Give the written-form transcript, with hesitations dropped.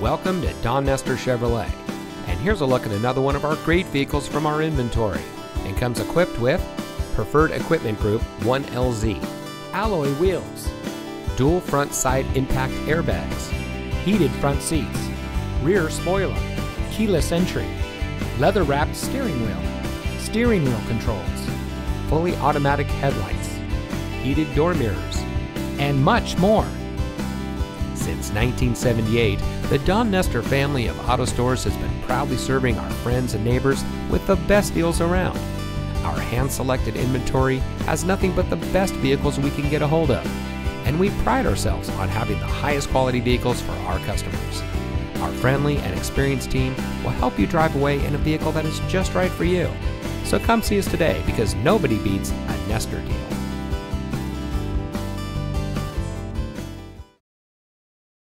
Welcome to Don Nester Chevrolet, and here's a look at another one of our great vehicles from our inventory, and comes equipped with Preferred Equipment Group 1LZ, alloy wheels, dual front side impact airbags, heated front seats, rear spoiler, keyless entry, leather wrapped steering wheel controls, fully automatic headlights, heated door mirrors, and much more. Since 1978, the Don Nester family of auto stores has been proudly serving our friends and neighbors with the best deals around. Our hand-selected inventory has nothing but the best vehicles we can get a hold of, and we pride ourselves on having the highest quality vehicles for our customers. Our friendly and experienced team will help you drive away in a vehicle that is just right for you. So come see us today, because nobody beats a Nester deal.